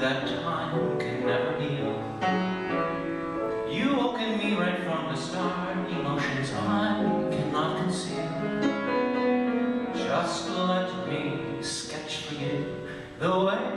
that time can never heal. You woke in me right from the start, emotions I cannot conceal. Just let me sketch for you the way